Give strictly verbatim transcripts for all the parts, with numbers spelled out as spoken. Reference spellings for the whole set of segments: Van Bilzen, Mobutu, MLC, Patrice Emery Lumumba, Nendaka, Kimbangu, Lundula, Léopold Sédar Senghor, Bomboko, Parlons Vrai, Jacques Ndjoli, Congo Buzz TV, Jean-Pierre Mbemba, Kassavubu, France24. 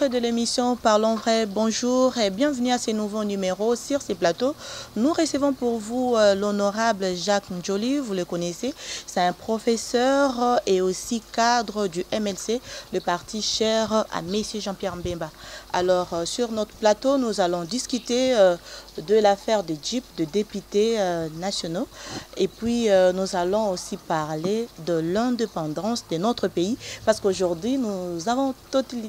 Amoureux de l'émission Parlons Vrai, bonjour et bienvenue à ce nouveau numéro sur ces plateaux. Nous recevons pour vous euh, l'honorable Jacques Ndjoli, vous le connaissez, c'est un professeur et aussi cadre du M L C, le parti cher à Monsieur Jean-Pierre Mbemba. Alors euh, sur notre plateau, nous allons discuter euh, de l'affaire des Jeeps, de députés euh, nationaux et puis euh, nous allons aussi parler de l'indépendance de notre pays parce qu'aujourd'hui nous avons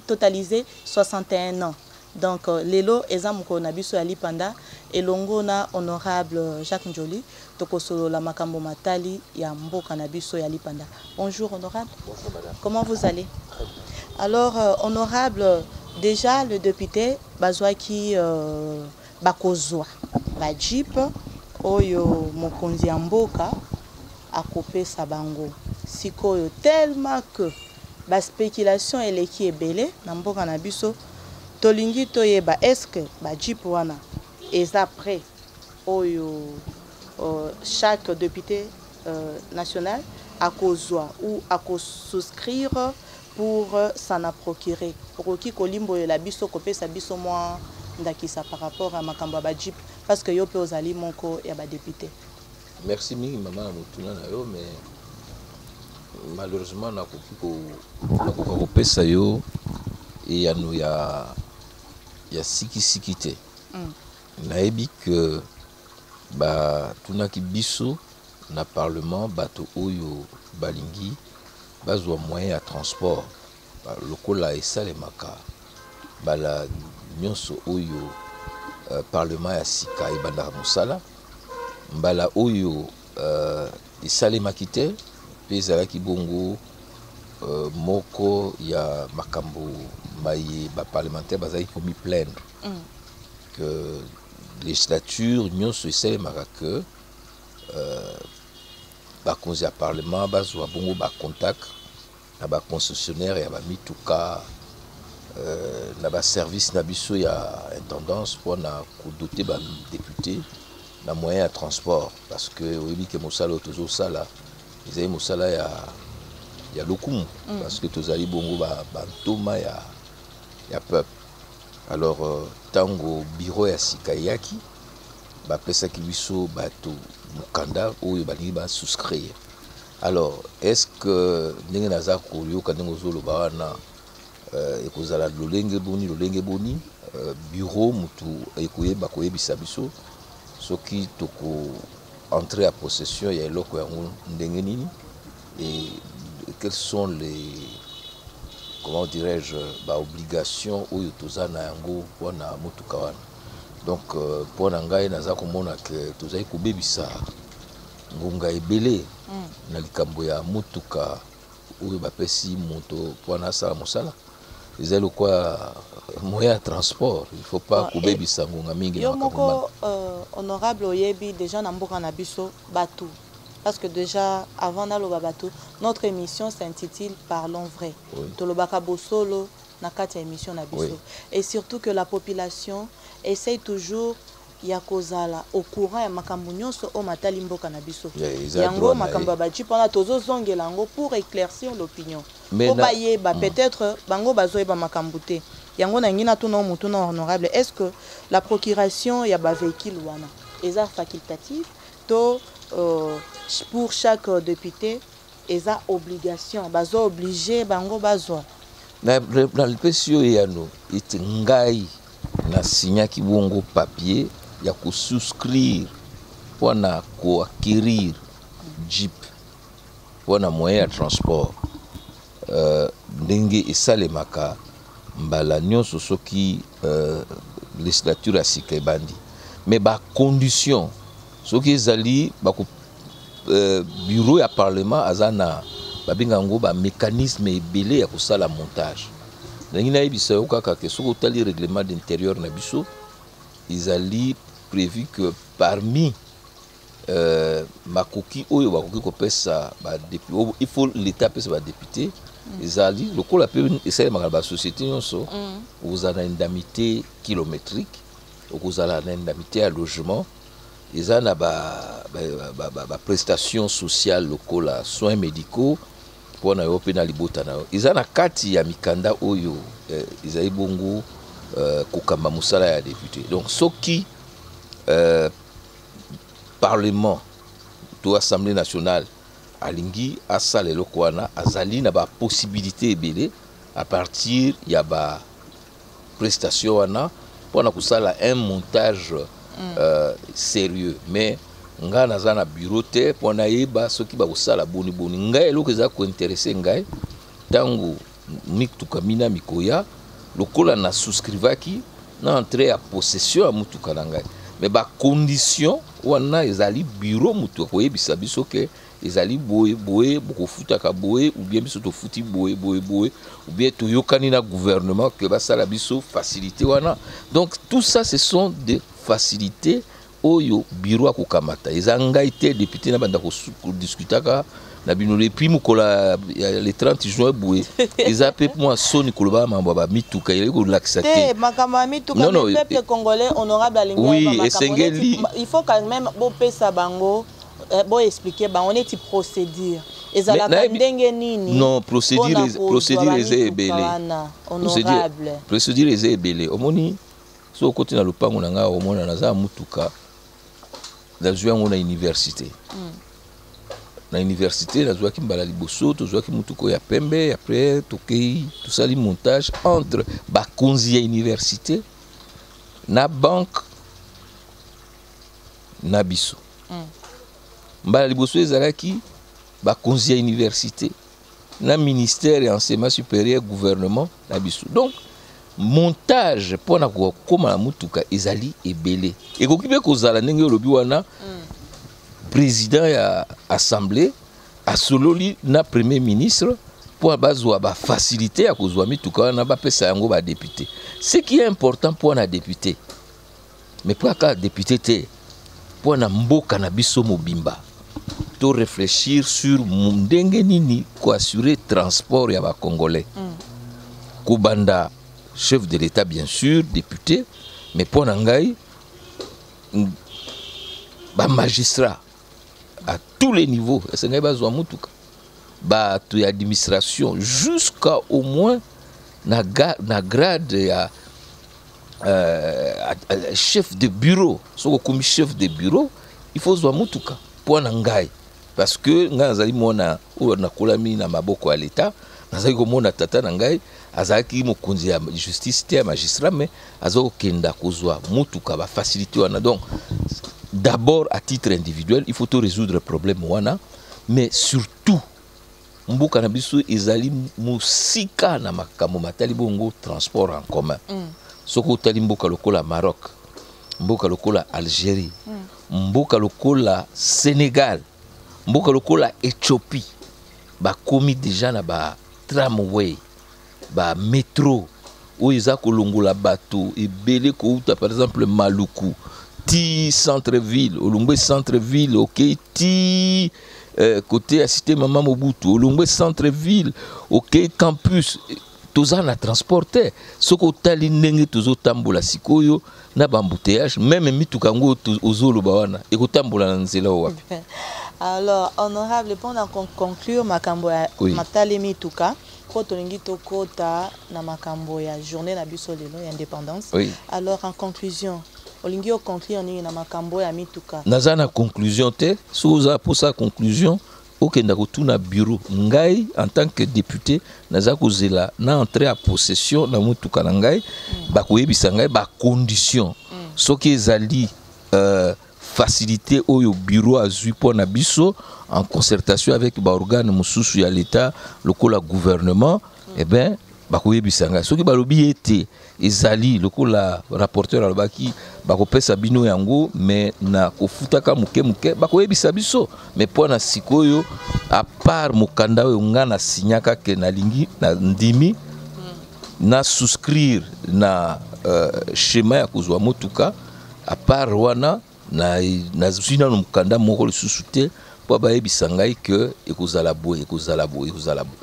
totalisé soixante et un ans. Donc, lelo ezamko na biso ali panda elongo na honorable Jacques Ndjoli tokosolo la makambo matali ya mboka na biso ya lipanda. Bonjour honorable. Bonjour madame. Comment vous allez? Très bien. Alors euh, honorable, déjà le député bazwaki euh, bakozwa ba jeep oyo mokonzi ya mboka akopesa bango. Sikoyo tellement que la spéculation elle est qui est belle na mboka na biso tolingi toyeba est-ce que ba jeep wana eza prêt oyo chaque député euh, national a kozwa ou a souscrire pour euh, s'en approcurer okoki kolimbo la biso kopesa biso mwa ndakisa par rapport à makambo ba jeep parce que yo pe ozali moko ya ba député. Merci mingi maman mutuna na yo mais malheureusement na kokiko na kokako pesa yo et ya no ya ya siki sikite naebi que ba tunaki biso na parlement bato oyo balingi bazwa moyen ya transport ba lokola esalemaka bala nyonso oyo parlement ya sika ebanda musala mbala oyo esalemaki te pezala ki bongo euh, moko ya makambo maye ba parlementaire bazali komi plaindre mm. que législature nyonso se maraka euh ba konzi ya parlement bazwa bongo ba contact na ba concessionnaire ya ba mituka euh na ba service na biso ya intendance pona ko doter ba député na moyen ya transport parce que oyebi ke mosala toujours ça là ezali mosala ya ya lokumu mm. parce que tozali bongo ba bantoma ya ya peuple. Alors euh, tango bureau ya sikayaki ba pesa ki biso bato mukanda oyo balingi ba souscrire. Alors est-ce que ndenge naza koyoka ndenge ozoloba wana euh, ekozala lolenge boni lolenge boni euh, bureau mutu ekoyeba koyebisa biso soki toko entrer à possession, il y a l'eau et quelles sont les, comment dirais-je, obligations ou yotozana yango pour na motukawana. Donc pour nangai naza komona que tozai ko bebisa ngonga ebele na likambo ya motuka ou ba pesi moto pour na sala mosala. Ils ont quoi moyen de transport, il faut pas couper bissa ngonga mingi na moko honorable oyebi déjà na mboka na biso batu parce que déjà avant na loba batu notre émission s'intitule Parlons Vrai. To lobaka bosolo na kati émission na biso et surtout que la population essaye toujours ya kozala au courant ya makambo nyonso o matali mboka na biso yango makambo ba jeep na tozo zongela ngo pour éclaircir l'opinion. Mais peut-être bango bazoe ba makambo te. Yango na ngina tuno mutu na honorable, est-ce que la procuration ya ba véhicule wana eza facultative to pour chaque député eza obligation bazo obligé bango bazo na le pesio yano itingai na signa ki bongo papier ya ko souscrire pona ko acquérir jeep pona moyen de transport. Euh, Dengue et Salemaka, Mbalagnon, Sosoki, euh, législature à Sikebandi. Mais par condition, Soki Zali, euh, bureau et parlement, Azana, Babingango, mécanisme et belé à Koussa la montage. Dengue Naibisa, Okaka, que ce soit les règlements d'intérieur Nabiso, ils allaient prévu que parmi euh, Makoki, Oyo, Makoki, Kopessa, il faut l'État, Pessa, député. Ils ont dit que la la société, vous avez une indemnité kilométrique, vous avez une indemnité à logement, ils ont des prestations sociales locales, soins médicaux, pona yo pe na libota na yo iza na kati ya mikanda oyo eh, izai bongo euh, kokamba musala ya député. Donc soki euh, parlement to assemblée nationale alingi asale eloko wana azali na ba possibilité ebele à partir ya ba prestation wana pona kusala un montage euh, sérieux mais nga nazana bureau te pona yeba soki ba kusala boni boni nga eloko za ko intéresser ngai tango mituka mina mikoya lokola na souscrivaki na entrée à possession à mutuka ngai mais ba condition wana ezali bureau mutu ko yebisa biso ke ezali boye boye boko futaka boye ou bien biso to futi boye boye boye ou bien to yokani na gouvernement ke ba sala biso facilité wana. Donc tout ça ce sont des facilités oyo bureau a kokamata ezanga ite député na banda ko discutaka na bino le prix mukola le trente juin boye ezape moi soni koloba mambo ba mituka ile ko laxate té makama mituka le peuple congolais honorable alinga oui esengeli il faut quand même bo pesa bango bon expliquer bah on est y procédure et ça la ndenge nini non procédure procédure les ebelé honorable procédure les ebelé omoni so continue le pango nanga omona naza mutuka na joie on a université na université la joie kimbala liboso to joie kimutuko ya pembe après tokei tout ça le montage entre ba konzi ya université na banque na biso mbala liboso ezalaki ba konzi ya université na ministère et enseignement supérieur gouvernement na biso. Donc montage pona ko koma mutuka ezali ebele ekokipe kozala ndenge olobi wana président ya assemblée asololi na premier ministre pour bazwa ba facilité ya kozwa mituka na ba pesa yango ba député ce qui est important pour na député mais pour ka député te pour na mboka na biso mobimba de réfléchir sur ndenge nini ko assurer transport ya ba congolais mm. Kubanda chef de l'état bien sûr député mais pona ngai ba magistrat à tous les niveaux esengai bazwa mutuka ba to ya administration jusqu'à au moins na na grade ya euh, chef de bureau soko comme chef de bureau il faut zwa mutuka pona ngai parce que nga azali mona ou na kolami na maboko ya l'état azali ko mona tata na ngai azaki mokonzi ya justice te magistrat mais azoko kenda kozwa mutuka ba facilité wana. Donc d'abord à titre individuel il faut tout résoudre problème wana mais surtout mboka na biso ezali musika na makambo matali bongo transport en commun mm. Soko tali mboka lokola Maroc mboka lokola Algérie mm. mboka lokola Sénégal mboka lokola Éthiopie ba komi déjà na ba tramway ba métro où ils a kolongola bateau et belé kouta par exemple Maluku ti centre-ville olongwe centre-ville OK ti euh, côté à cité Maman Mobutu olongwe centre-ville OK campus toza na transporter soko tali ndenge tozo tambola sikoyo na bambouteillage même mituka ngo ozoloba wana ekotambola na nzela wapi. Alors, honorable, pour conclure, makambo ya matali mituka, koto lingi to kota na makambo ya journée na biso lelo ya indépendance. Alors, en conclusion, olingi o conclure ni na makambo ya mituka. Naza na conclusion te, souza pour sa conclusion, okenda kotuna bureau. Ngai en tant que député, naza kozela na entrée à possession na mutuka na ngai, ba koyebisa ngai ba condition. Soki ezali euh facilité au bureau à Zuipona Bisso en concertation avec l'organe Moussousou à l'État, le gouvernement, et bien, Bakoye Bissanga. Ce qui Balobi était, Ezali, le rapporteur à l'Obaki, Bakopé Sabino Yango, mais na Kofutaka Mouke Mouke, Bakoye Bissabisso. Mais pour na Sikoyo, à part Mokanda, Unga na Signaka Kenalingi, na Ndimi, na souscrire na schéma ya kozwa motuka, à part Rwana, na na zina mukanda moko le susute po ba yebisa ngai ke ekozala bo ekozala bo ekozala bo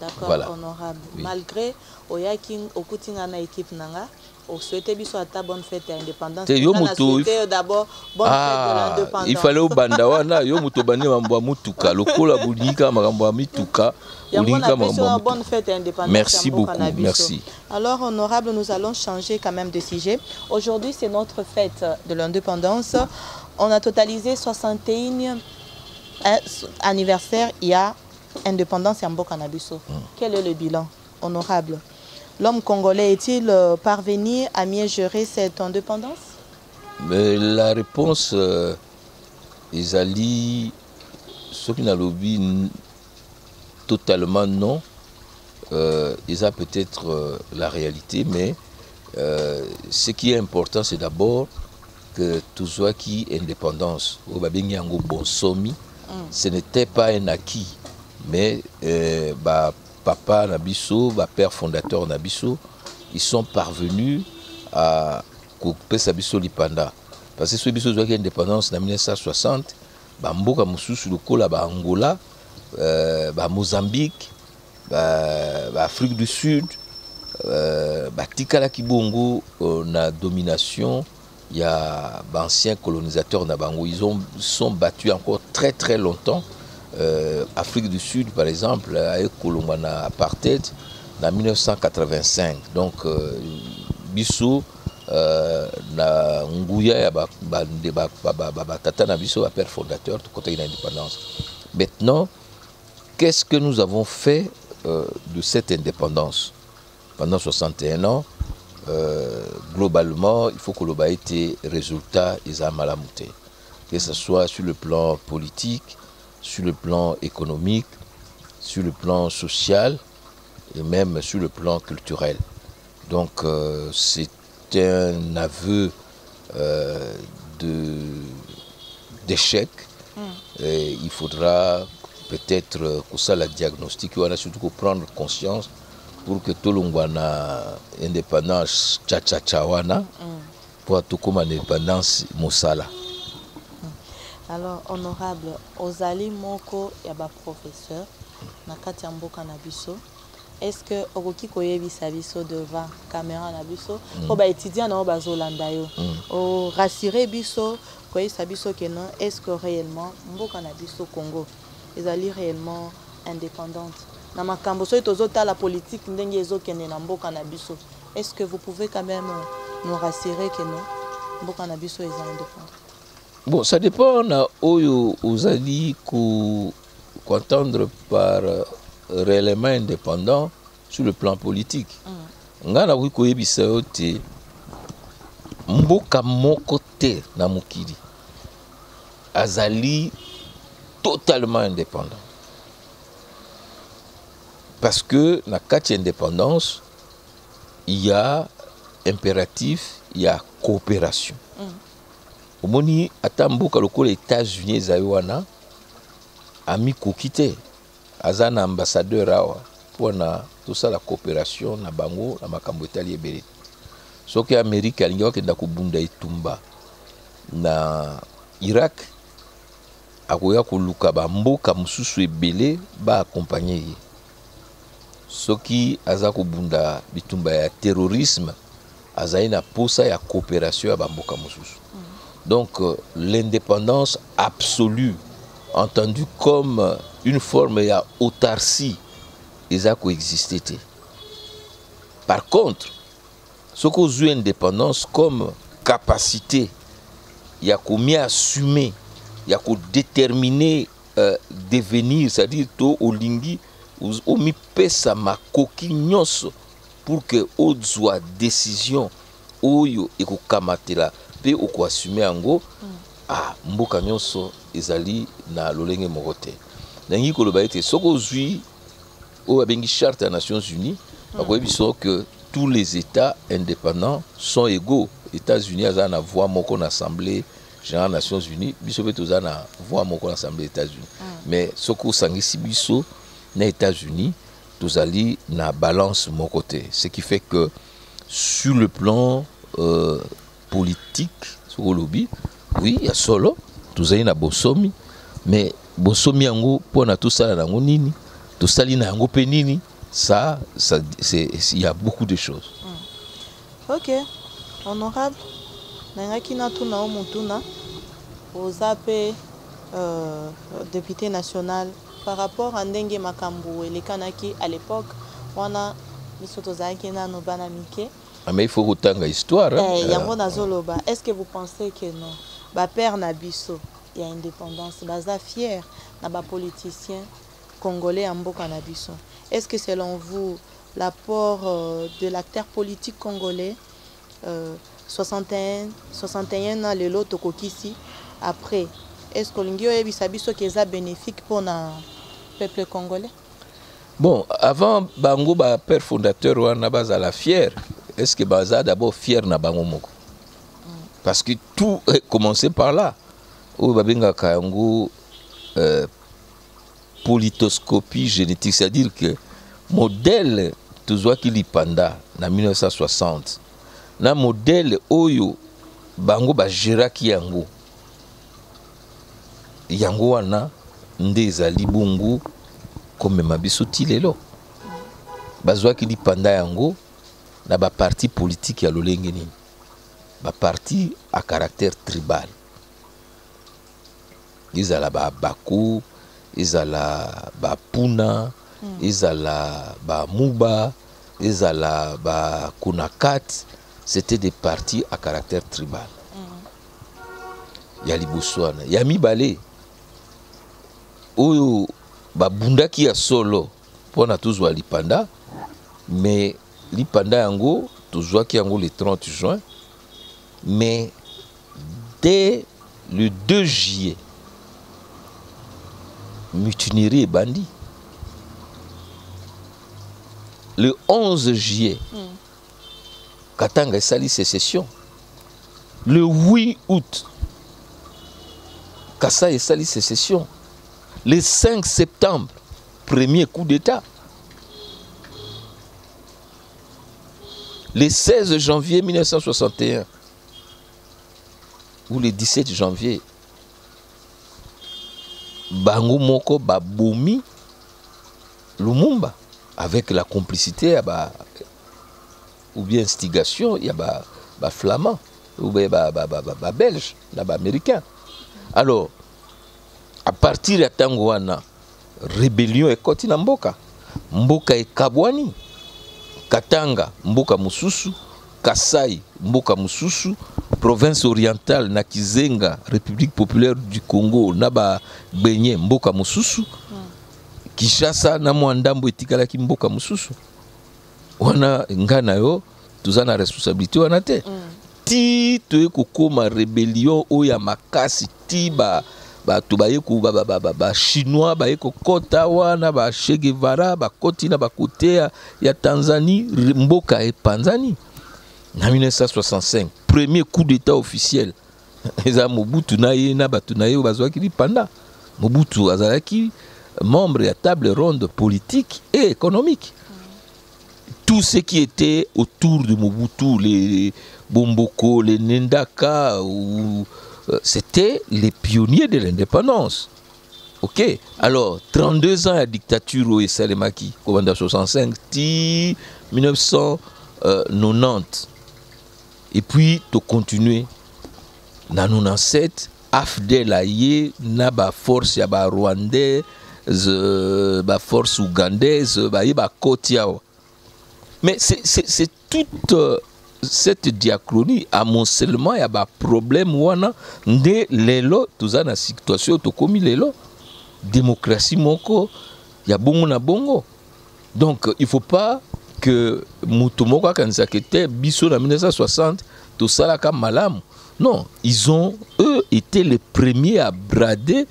D'accord, voilà. Honorable. Oui. Malgré Oyaking Okutingana équipe Nanga, on souhaitait biso ata bonne fête à l'indépendance. On souhaitait d'abord bonne ah, fête de l'indépendance. Il fallait au bandawana, yo muto bani mamba mutuka, lokola bulinga mamba mituka. Bonne fête indépendante. Merci beaucoup, merci. Alors, honorable, nous allons changer quand même de sujet. Aujourd'hui, c'est notre fête de l'indépendance. On a totalisé soixante et un anniversaires il y a indépendance et Mboka-Nabiso. Mm. Quel est le bilan, honorable? L'homme congolais est-il parvenu à mieux gérer cette indépendance? Mais la réponse, euh, les alliés, ceux qui n'ont pas totalement non, euh, ils ont peut-être euh, la réalité, mais euh, ce qui est important, c'est d'abord que tout ce qui est indépendance, ce n'était pas un acquis, mais euh, bah, papa Nabiso, bah, père fondateur Nabiso, ils sont parvenus à couper Sabiso Lipanda. Parce que ce qui est indépendance en mille neuf cent soixante, Bamboka Moussous, le Kola, Angola, Euh, bah, Mozambique, bah, bah, Afrique du Sud, euh, bah, Tikala Kibongo, on a domination, il y a bah, anciens colonisateurs Nabango, ils ont, sont battus encore très très longtemps. Euh, Afrique du Sud, par exemple, a eu Kolomana apartheid en mille neuf cent quatre-vingt-cinq. Donc, euh, Bissou, euh, na Nguya, bah, bah, bah, bah, bah, bah, Tata Nabiso, bah, père fondateur, du côté de l'indépendance. Maintenant, qu'est-ce que nous avons fait euh, de cette indépendance? Pendant soixante et un ans, euh, globalement, il faut que l'Oba ait des résultats et à malamouté. Que ce soit sur le plan politique, sur le plan économique, sur le plan social et même sur le plan culturel. Donc euh, c'est un aveu euh, d'échec. Et il faudra peut-être euh, que ça la diagnostic, on a surtout prendre conscience pour que tout le monde ait une indépendance tcha tcha tchawana pour tout comme une indépendance mosala. Alors honorable, Ozali Moko ya ba professeur na kati mboka na biso. Est-ce que okoki koyebi sabiso devant caméra na biso pour ba étudiant na ba zolanda yo o rassurer biso? Est-ce que réellement, Mboka Nabiso Congo, ils allaient réellement indépendante? La politique, est-ce que vous pouvez quand même nous rassurer que non, Mboka Nabiso est indépendant? Bon, ça dépend. On a aux alliés qu'entendre par réellement indépendant sur le plan politique. On a vu que c'est Mboka Mokote Namukiri Azali totalement indépendant. Parce que dans la quatre indépendance, il y a impératif, il y a coopération. Au moni atamboka loko les États-Unis zawana ami kokite azana ambassadeur awa pour na tout ça la coopération na bango na makambo itali belit. Ce qui est Amérique, il y a des tumba na Irak, il y a des accompagné. Ce qui est le terrorisme, il y a une coopération avec Bamboka Mosusu. Donc l'indépendance absolue, entendue comme une forme d'autarcie, il y a coexisté. Par contre, ce qu'on a indépendance comme capacité, il y a combien assumer, il y a déterminer euh, devenir, c'est-à-dire tout au lingui, au mi pesa ma coquignos pour que au soit décision au yo et au kamatela, pe au ko assumer ango, ah mboka nyonso ezali na lolenge morote. Nangi ko lobaite soko zui au abengi charte des Nations Unies, akoy biso que tous les États indépendants sont égaux. Les États-Unis ont la voix de l'Assemblée, genre Nations Unies, ils ont la voix de l'Assemblée des États-Unis. Mais ce que vous avez dit, c'est les États-Unis, tous allés na balance de mon côté. Ce qui fait que sur le plan euh, politique, sur le lobby, oui, il y a solo, tous allés na Bossomi, mais Bossomi, pour tout ça, il y a Tout ça, il ça, ça, il y a beaucoup de choses. Mm. Ok, honorable, aux appels euh, député national par rapport à Ndenge Makambu et les Kanaki à l'époque, on a mis sur nos banamike. Ah, mais il faut autant d'histoire. Eh, hein. Est-ce que vous pensez que non? Bah, père Nabiso, il y a indépendance. Baza fier, naba politicien congolais en Bokanabiso. Est-ce que selon vous, l'apport euh, de l'acteur politique congolais, euh, soixante et un ans, le lot Kokisi, après, est-ce que l'Ungio et Bisabiso qui est bénéfique pour le peuple congolais? Bon, avant, Bango, bah, père fondateur, on a basé à la fière. Est-ce que Baza d'abord fier na bango moko? Parce que tout a commencé par là. Où Babinga Kayango politoscopie génétique, c'est-à-dire que modèle Tuzwa Kilipanda en mille neuf cent soixante, na modèle Oyo Bango Bajira Kiyango. Yango wana ndeza libungu comme mabiso tilelo. Bazwa Kilipanda yango. Dans le parti politique, il y a le parti à caractère tribal. Ils ont la Bakou, ils ont la Bapuna, ils ont la Bamuba, ils ont la Bakunakat. C'était des partis à caractère tribal. Il y a les Boussoana, il y a Mibale. Oyo, Babunda qui a solo, on a tous les Panda, mais Lipanda yango, toujours qui yango le trente juin, mais dès le deux juillet, mutinerie et bandit. Le onze juillet, mm. Katanga et Sali sécession. Le huit août, Kassa et Sali sécession. Le cinq septembre, premier coup d'État. Le seize janvier mille neuf cent soixante et un ou le dix-sept janvier, Bango Moko Baboumi Lumumba avec la complicité ba, ou bien instigation, il y a ba, ba flamand ou bien ba, ba, ba, ba, ba belge, ba américain. Alors, à partir de Tangoana, rébellion est koti na Mboka, Mboka est Kabwani. Katanga, Mboka Mususu, Kassai, Mboka Mususu, province orientale, Nakizenga, République populaire du Congo, Naba Benye, Mboka Mususu, Kishasa, Namwandambo etikalaki Mboka Mususu. Wana ngana yo, tuzana responsabilité wana te. Ti toye kokoma rébellion oya makasi ti ba ba tubaye ku ba ba ba ba chinois ba yeko kota wana ba Che Guevara ba koti na ba kotea ya Tanzanie mboka e Tanzanie na mille neuf cent soixante-cinq premier coup d'état officiel eza Mobutu na ye na batu na ye bazwaki lipanda. Mobutu azalaki membre ya table ronde politique et économique. Tout ce qui était autour de Mobutu, les Bomboko, les Nendaka ou c'était les pionniers de l'indépendance. Ok. Alors, trente-deux ans à la dictature au Salemaki, commandant soixante-cinq, ti mille neuf cent quatre-vingt-dix. Et puis, tu continues. Dans mille neuf cent quatre-vingt-dix-sept, Afdel Aye, Naba force yaba rwandaise, ba force ougandaise, ba yeba kotiao. Mais c'est toute Euh, cette diachronie, amoncellement, il y a un problème où on a des lélo, tout ça dans la situation, tout comme il est là. Démocratie, moko, il y a bongo na bongo. Donc, il ne faut pas que Moutomoka, quand ils étaient, Bissot en mille neuf cent soixante, tout ça là comme malam. Non, ils ont, eux, été les premiers à brader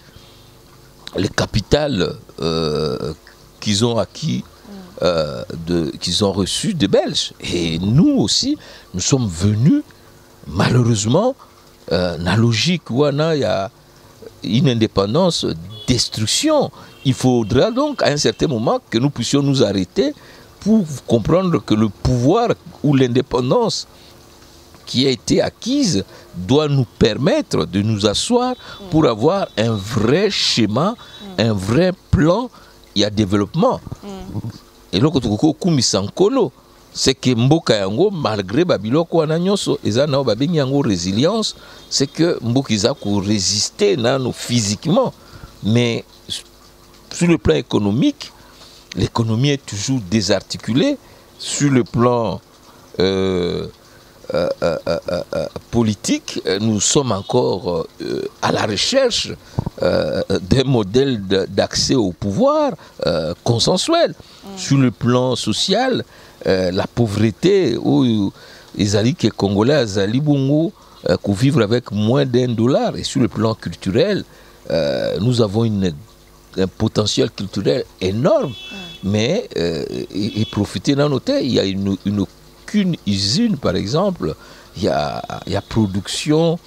les capitales euh, qu'ils ont acquis. Euh, qu'ils ont reçu des Belges. Et nous aussi, nous sommes venus, malheureusement, euh, la logique où on a, y a une indépendance, destruction. Il faudra donc, à un certain moment, que nous puissions nous arrêter pour comprendre que le pouvoir ou l'indépendance qui a été acquise doit nous permettre de nous asseoir pour avoir un vrai schéma, un vrai plan il y a développement. Et là, c'est que Mboka yango, malgré Babiloko Ananyoso, ils ont une résilience, c'est que Mboka Izako résistait physiquement. Mais sur le plan économique, l'économie est toujours désarticulée. Sur le plan euh, euh, euh, euh, euh, politique, nous sommes encore euh, à la recherche euh, d'un modèle d'accès au pouvoir euh, consensuel. Mmh. Sur le plan social, Euh, la pauvreté, où les alliés congolais, les alliés bongo, euh, qui vivent avec moins d'un dollar. Et sur le plan culturel, euh, nous avons une, un potentiel culturel énorme, mm. mais euh, et, et profiter d'en noter, il y a une, une, aucune usine, par exemple, il y a, il y a production,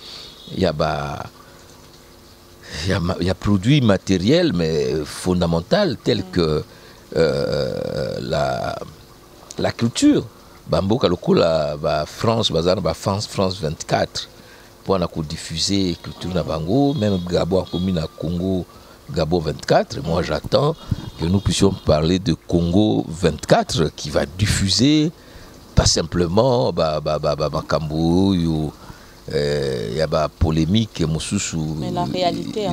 il y a... Bah, il y a, il y a produits matériels, mais fondamentaux, tels que euh, la... La culture, Bambo Kalokola, France, France vingt-quatre, pour diffuser la culture de Bango, même Gabo commune à Congo, Gabo vingt-quatre. Moi j'attends que nous puissions parler de Congo vingt-quatre qui va diffuser pas simplement Makambo, il y a la polémique, mais la réalité,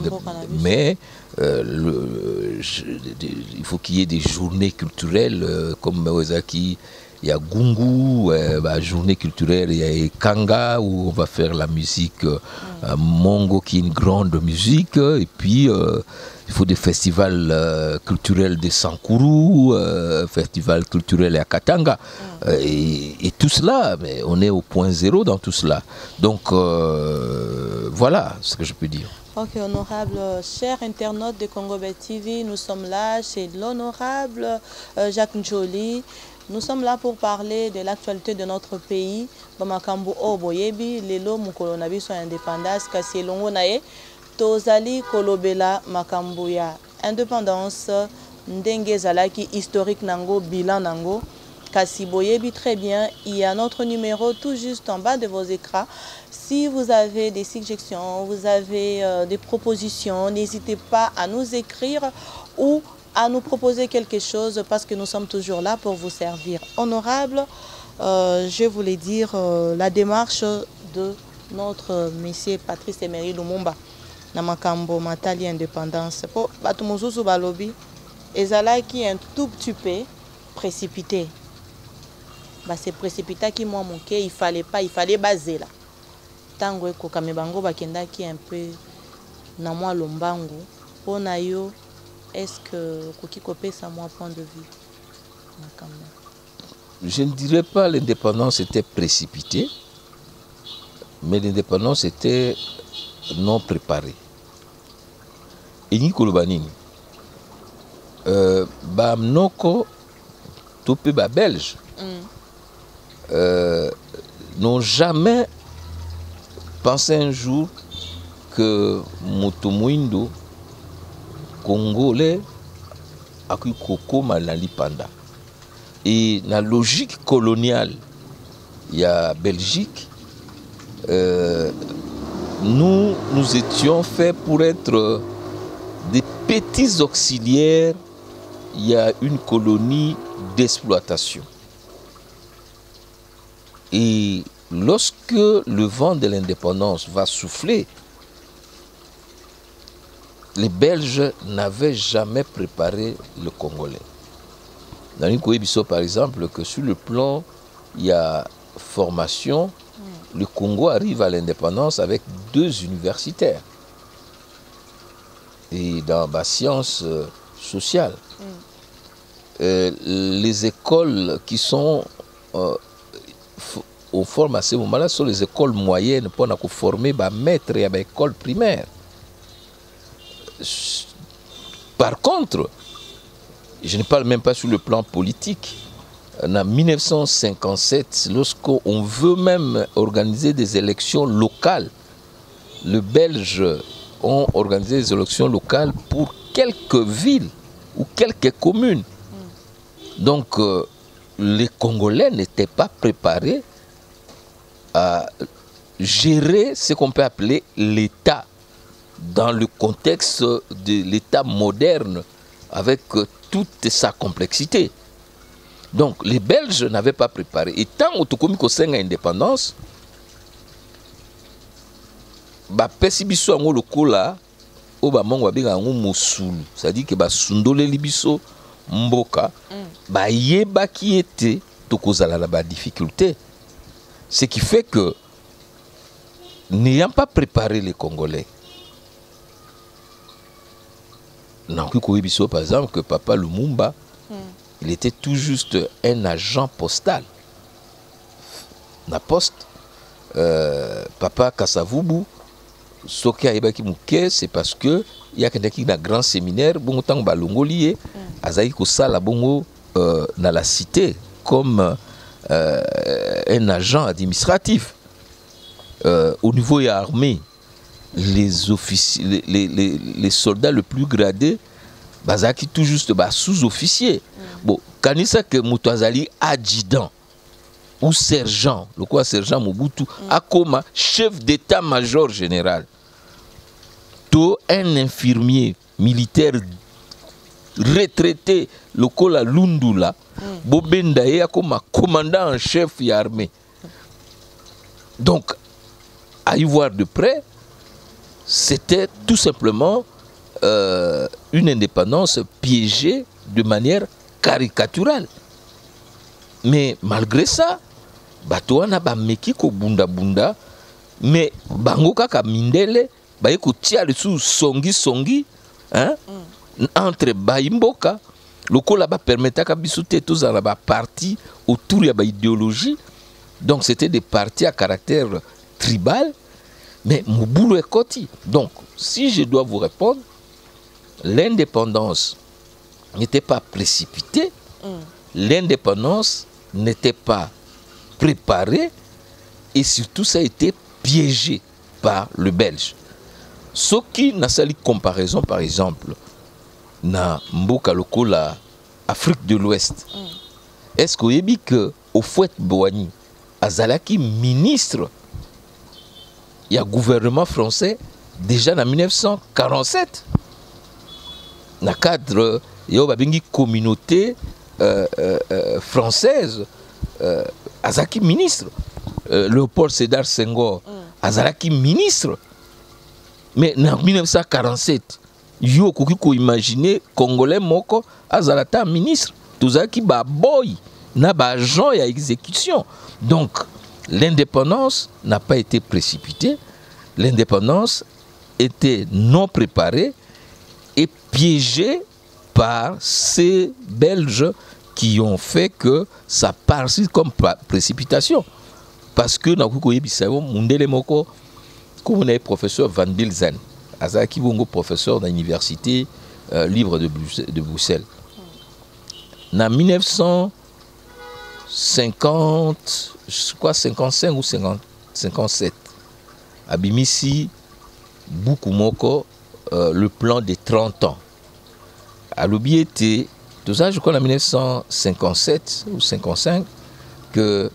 mais Euh, le, je, de, il faut qu'il y ait des journées culturelles euh, comme Mewazaki, il y a Gungu, euh, bah, journée culturelle, il y a Ekanga où on va faire la musique euh, mm. Mongo qui est une grande musique, et puis euh, il faut des festivals euh, culturels de Sankuru, euh, festival culturel à Katanga, mm. euh, et, et tout cela, mais on est au point zéro dans tout cela. Donc euh, voilà ce que je peux dire. Ok, honorable, chers internautes de Congo Buzz T V, nous sommes là chez l'honorable Jacques Ndjoli. Nous sommes là pour parler de l'actualité de notre pays. Bamakambo Oboyebi, Lelo Mukolonabi son indépendance, Kasi Longonae, Tozali Kolobela Makambuya. Indépendance, Ndengezalaki, historique Nango, bilan Nango. Kasi Boyebi, très bien. Il y a notre numéro tout juste en bas de vos écrans. Si vous avez des suggestions, vous avez euh, des propositions, n'hésitez pas à nous écrire ou à nous proposer quelque chose parce que nous sommes toujours là pour vous servir. Honorable, euh, je voulais dire euh, la démarche de notre euh, monsieur Patrice Emery Lumumba. Namakambo, Matali, indépendance. Pour Batumouzouzou Balobi, Ezala qui est un tout petit peu précipité. Bah, c'est précipité qui m'a manqué, il fallait pas, il fallait baser là. Tango ekokame bango bakendaki un peu na mwa lombango pona yo est-ce que koki kopesa mwa point de vue makambo? Je ne dirais pas l'indépendance était précipitée, mais l'indépendance était non préparée. Et Nicolas Banini euh ba mnoko topé ba belge mm. euh, n'ont jamais pensez un jour que Motomwindo Congolais a eu Koko Malali Panda. Et la logique coloniale, il y a Belgique, euh, nous, nous étions faits pour être des petits auxiliaires, il y a une colonie d'exploitation. Et lorsque le vent de l'indépendance va souffler, les Belges n'avaient jamais préparé le Congolais. Dans une Koebiso, par exemple, que sur le plan, il y a formation, le Congo arrive à l'indépendance avec deux universitaires. Et dans la science sociale, euh, les écoles qui sont... Euh, on forme à ce moment-là sur les écoles moyennes pour nous former à maître et à l'école primaire. Par contre, je ne parle même pas sur le plan politique. En mille neuf cent cinquante-sept, lorsqu'on veut même organiser des élections locales, les Belges ont organisé des élections locales pour quelques villes ou quelques communes. Donc, euh, les Congolais n'étaient pas préparés à gérer ce qu'on peut appeler l'État dans le contexte de l'État moderne avec toute sa complexité. Donc les Belges n'avaient pas préparé. Et tant que Otokomi Kosenga indépendance, ba pesi biso ango lokola oba mongwa benga ango mosulu, c'est-à-dire que ba sundole libiso mboka, ba yeba ki ete tokozala la ba difficulté. Ce qui fait que n'ayant pas préparé les Congolais. Non, par exemple, que Papa Lumumba, mm. il était tout juste un agent postal. La poste, euh, Papa Kassavubu, ce qui a été fait, c'est parce que il y a quelqu'un qui a un grand séminaire, bon temps balongo lié, azaï kosa la bongo dans la cité comme euh, un agent administratif. Euh, au niveau de l'armée, les, officiers, les, les, les, les soldats les plus gradés, bazaki tout juste bah, sous-officiers. Mm. Bon, quand il que Moutouazali adjudant ou sergent, le quoi sergent Mobutu, mm. a comme chef d'état-major général, tout un infirmier militaire retraité, le quoi la Lundula, mm. Bobendaye a comme commandant en chef de l'armée. Donc, à y voir de près, c'était tout simplement euh, une indépendance piégée de manière caricaturale. Mais malgré ça, Batouana ba mekiko bunda bunda, mais bangoka ka mindele, ba yeko tia le sou songi songi, hein, mm. entre baimboka, loko la ba permetta ka bisoute tous à la ba parti autour ya ba idéologie. Donc c'était des partis à caractère tribal, mais mon boulot est côté. Donc, si je dois vous répondre, l'indépendance n'était pas précipitée, mm. l'indépendance n'était pas préparée, et surtout ça a été piégé par le Belge. Ce qui, dans cette comparaison, par exemple, dans Mboka Lokola, Afrique de l'Ouest, mm. est-ce qu'on a dit que Ofuet Boigny, Azalaki, ministre, il y a un gouvernement français déjà en mille neuf cent quarante-sept. Dans le cadre de la communauté euh, euh, française, euh, Azaki ministre. Euh, Léopold Sédar Senghor, mm. Azaki ministre. Mais en mille neuf cent quarante-sept, il y a imaginé Congolais Moko, Azalata ministre. Tout ça qui ba boy, na ba gens et exécution. Donc, l'indépendance n'a pas été précipitée, l'indépendance était non préparée et piégée par ces Belges qui ont fait que ça partit comme précipitation. Parce que dans comme on est professeur Van Bilzen, Azaki Bongo professeur de l'université euh, libre de, Bruxelles, de Bruxelles. En mille neuf cent cinquante, je crois cinquante-cinq ou cinquante, cinquante-sept. Abimisi, Bukumoko, euh, le plan des trente ans. À l'oublié, tout ça, je crois en mille neuf cent cinquante-sept ou cinquante-cinq, que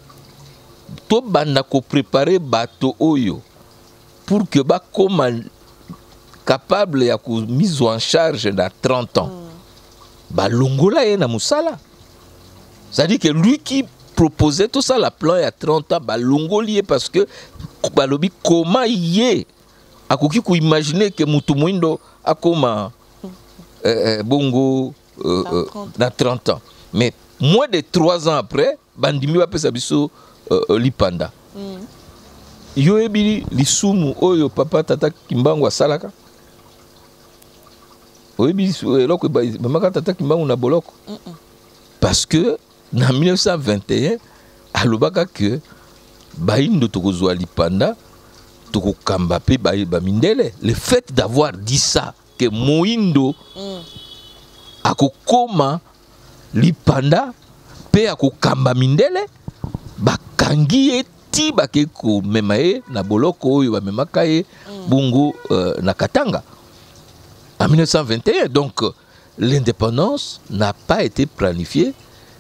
tout bandako préparé bateau oyo pour que ba comme capable ya mise en charge dans trente ans. Ba longola et na musala. C'est-à-dire que lui qui proposait tout ça, la plan il y a trente ans, bah, longolier parce que bah, lobby, comment il y est à Kouki qu'on imaginait que Moutoumoindo a comment euh, Bongo euh, euh, dans trente ans. Mais moins de trois ans après, Bandimi va passer à Bissou Lipanda. Yo ebili lisumu oyo papa tata Kimbangu a Salaka. Yo ebili eloko maman tata Kimbangu na boloko. Parce que en mille neuf cent vingt et un, à l'obaka que Baïndo Tokozwa Lipanda, Toko Kambape Baïba Mindele, le fait d'avoir dit ça, que Moindo, à Kokoma Lipanda, Pe à Kokamba Mindele, Bakangi et Tibakeko Memae, Naboloko, Yabamemakae, Bongo, Nakatanga. En mille neuf cent vingt et un, donc l'indépendance n'a pas été planifiée,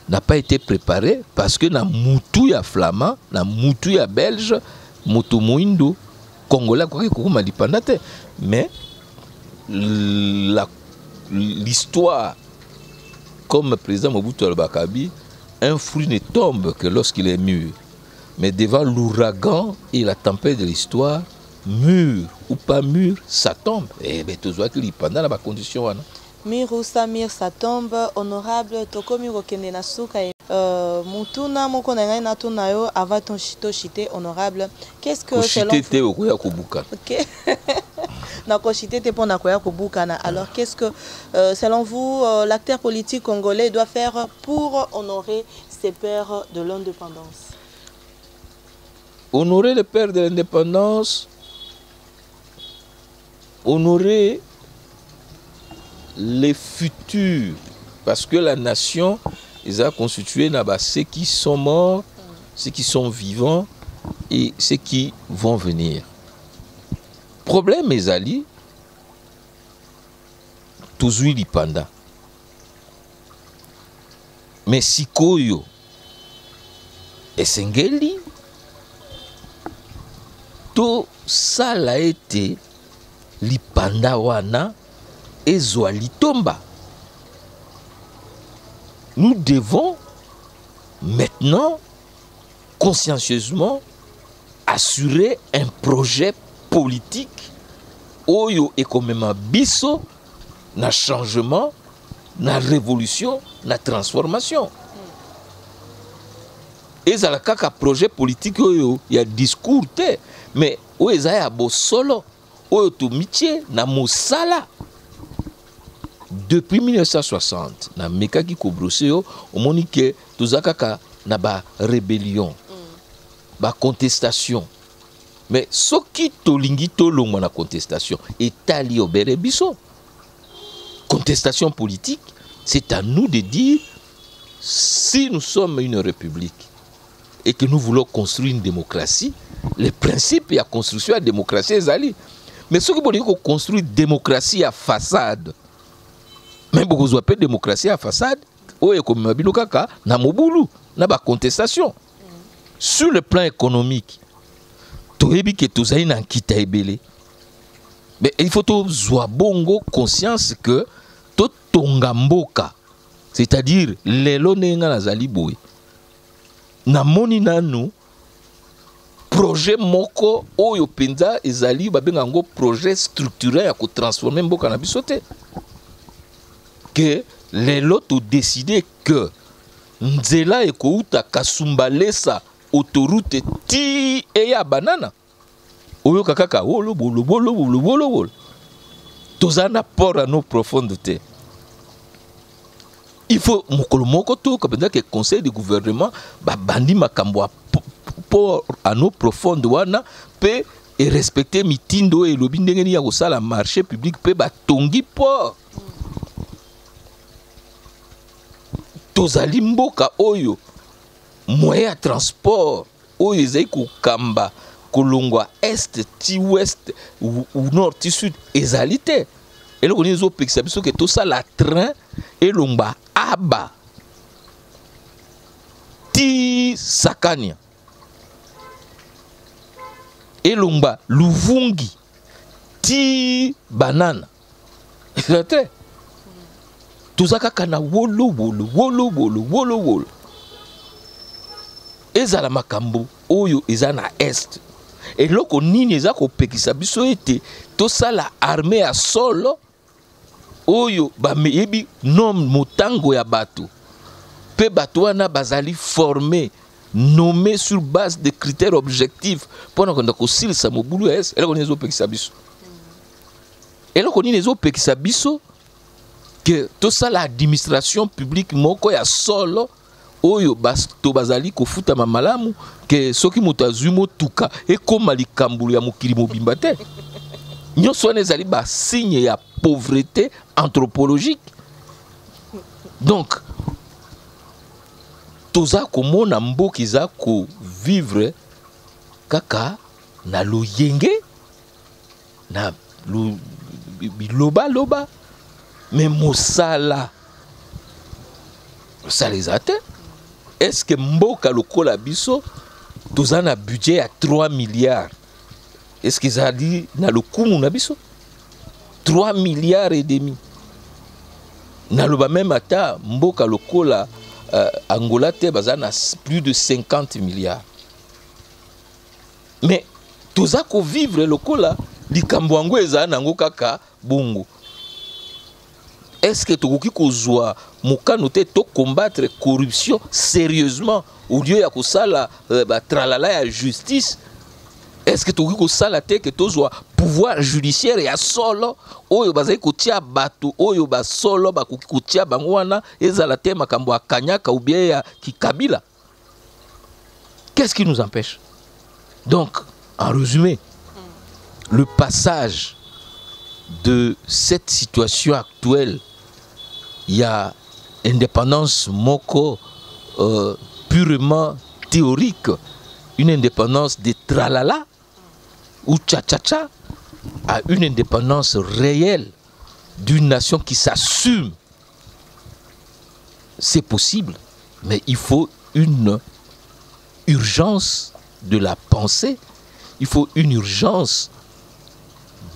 n'a pas été préparée, parce que dans Moutouya Flamand, dans Moutouya Belge, Moutou Mouindo, Congolais, mais l'histoire comme le président Mobutu al-Bakabi, un fruit ne tombe que lorsqu'il est mûr. Mais devant l'ouragan et la tempête de l'histoire, mûr ou pas mûr, ça tombe. Et bien, tu vois qu'il y pendant la condition. Miru Samir Satombe, honorable Tokomi Rokende Nasuka Mutuna Mokonanga Natunayo Avaton Shito Shite, honorable. Qu'est-ce que c'est? Shite au Koya Kobuka. Ok. Nako Shite te pona Koya Kobuka. Alors qu'est-ce que, euh, selon vous, euh, l'acteur politique congolais doit faire pour honorer ses pères de l'indépendance? Honorer les pères de l'indépendance, honorer les futurs, parce que la nation, ils ont constitué ceux qui sont morts, ceux qui sont vivants et ceux qui vont venir. Problème, mes alliés, tous les panda. Mais si Koyo et Sengeli, tout ça l'a été, les panda wana. Et Zoali tomba. Nous devons maintenant consciencieusement assurer un projet politique oyo et comme un bisso na changement, na révolution, na transformation. Et ça la kaka projet politique oyo il y a discours te mais oyo ça ya bo solo oyo to métier na mosala. Depuis mille neuf cent soixante, na meka ki ko broseo omoni ke tozakaka na ba rébellion, ba contestation. Mais soki tolingi tolongwa na contestation etali obere biso. Contestation politique, c'est à nous de dire si nous sommes une république et que nous voulons construire une démocratie, les principes ya construction ya démocratie ezali. Mais soki bolingi ko construire démocratie ya façade, même beaucoup de la démocratie à façade, il y a une contestation. Sur le plan économique, mais il faut avoir conscience que tout tongamboka, c'est-à-dire les lonengas aliboy, na moni nanu projet moko oyo penza ezali babenga ngo projet structurel ya ko transformer mboka na bisote. Que les lots ont décidé que Nzela et Kouta Kasumbalesa autoroute ti et ya banana. Oyo kakaka wolo wolo wolo wolo wolo. Tozana port à nos profondités. Il faut mokolomoko to kapenda que conseil du gouvernement ba bandi makambo port à nos profondes wana pe et respecter mitindo et lobi ndenge ni ya kosala marché public pe ba tongi port. Tozali mboka oyo moyen ya transport oyo ezali kokamba kolongwa est ti ouest ou nord ti sud ezali te eloko nini ezopekisa biso ke tosala train elongwa aba ti Sakania elongwa Luvungi ti banana ezali te. Tozaka kana wolo wolo wolo wolo wolo wolo. Ezala makambo oyo ezana est. Et loko nini ezako pekisa biso ete tosala armée ya solo oyo ba meyebi nom motango ya bato. Pe bato wana bazali formé, nommé sur base de critères objectifs pona konda kosilisa mobulu est. Eloko nini ezopekisa biso. Eloko nini ezopekisa biso. Que tout ça l'administration publique moko ya solo oyo basto bazali ko futa mamalamu que soki mutazumo tuka e koma likambulu ya mukili mobimba te nyoso nezali ba signe ya pauvreté anthropologique. Donc toza komona mboki za ko vivre kaka na loyenge na lo biloba loba. Mais Moussala, ça les atteint. Est-ce que Mboka Lokola Bisso, tous un budget à trois milliards? Est-ce qu'ils ont dit, na le coup, mon abisso? trois milliards et demi. Naloba même ata mboka lokola Angola te bazana plus de cinquante milliards. Mais toza ko vivre lokola likambo yango eza nango kaka bongo. Est-ce que tokoki kozwa mokano te to combattre corruption sérieusement au lieu ya kosala ba tralala ya justice? Est-ce que tokoki kosala te ke tozwa pouvoir judiciaire ya solo oyo bazali kotia bato oyo ba solo bakoki kotia bango wana ezala te makambo akanyaka ou bien ya kikabila? Qu'est-ce qui nous empêche? Donc, en résumé, le passage de cette situation actuelle, il y a indépendance moko euh, purement théorique, une indépendance des tralala ou tcha-tcha-tcha, à une indépendance réelle d'une nation qui s'assume. C'est possible, mais il faut une urgence de la pensée, il faut une urgence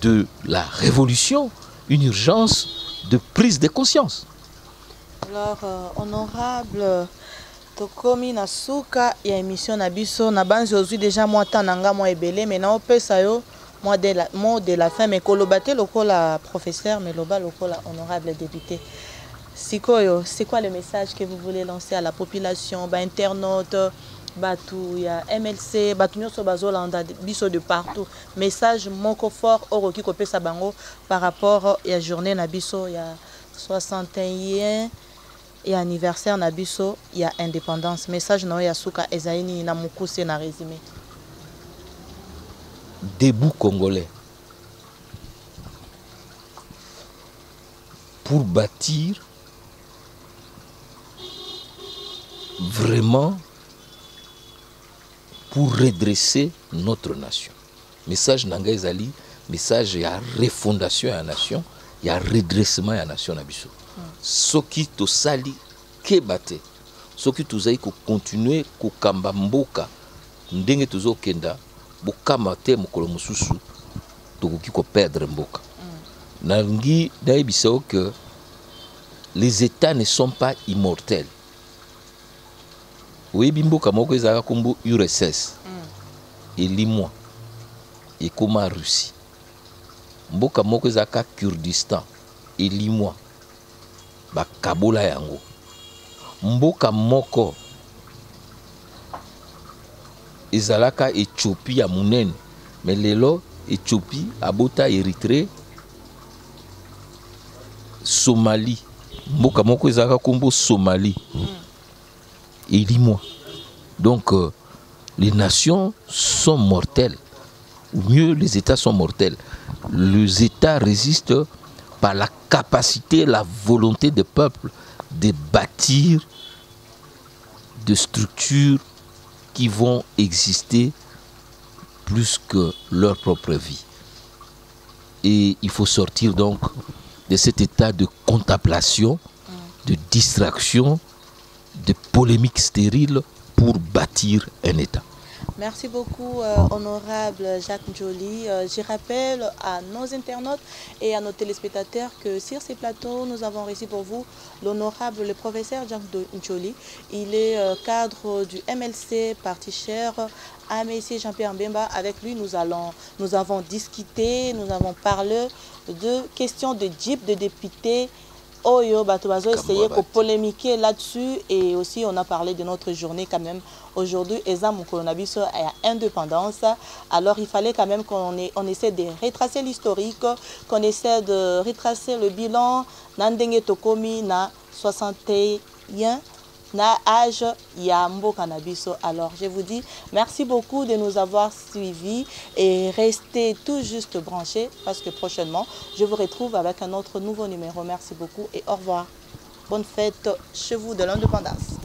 de la révolution, une urgence de prise de conscience. Alors, euh, honorable Tokomi Nasuka, il y a une émission à Bisso, na banzi ozwi déjà moi tant nanga moi ebele, mais na opesa yo moi de la moi de la fin mais kolobate lokola professeur mais loba lokola honorable député. Sikoyo, c'est quoi le message que vous voulez lancer à la population, ba internaute? Il y a M L C, il de partout. Message moko fort oroki kopé sabango par rapport à la journée Nabiso, il y a soixante et un et anniversaire Nabiso, il y a indépendance. Message noya souka ezaini na mukuse na résumé. Debout congolais pour bâtir vraiment, pour redresser notre nation. Message Nanga Zali, message à refondation à la nation, il y a redressement à la nation. Ce qui to sali kebate, ce qui to zali ko continuer ko kamba mboka, ndenge to zo kenda, bo kamate mokolo mususu, to ko ki ko perdre mboka. Nangi daibisao que les États ne sont pas immortels. Oui, bimbo kamoko ezaka kombo U R S S. Et limwa. Et koma Russie. Mbo kamoko ezaka Kurdistan. Et limwa. Ba kabola yango. Mbo kamoko ezalaka Ethiopie ya munene. Mais lelo Ethiopie abota Eritrée. Somalie. Mbo kamoko ezaka kombo Somalie. Et dis-moi, donc euh, les nations sont mortelles, ou mieux les États sont mortels. Les États résistent par la capacité, la volonté des peuples de bâtir des structures qui vont exister plus que leur propre vie. Et il faut sortir donc de cet état de contemplation, de distraction, de polémiques stériles pour bâtir un État. Merci beaucoup, euh, honorable Jacques Ndjoli. Euh, je rappelle à nos internautes et à nos téléspectateurs que sur ces plateaux, nous avons réussi pour vous l'honorable, le professeur Jacques Ndjoli. Il est euh, cadre du M L C, parti cher, à M L C Jean-Pierre Mbemba. Avec lui, nous, allons, nous avons discuté, nous avons parlé de questions de Jeep, de députés. Oyo, Batobazo, essayez de polémiquer là-dessus et aussi on a parlé de notre journée quand même. Aujourd'hui, Ezam Moukonabiso a indépendance. Alors il fallait quand même qu'on on essaie de retracer l'historique, qu'on essaie de retracer le bilan. Nandenge Tokomi na soixante et un. Na age yambo cannabiso. Alors je vous dis merci beaucoup de nous avoir suivis et restez tout juste branchés parce que prochainement je vous retrouve avec un autre nouveau numéro. Merci beaucoup et au revoir. Bonne fête chez vous de l'indépendance.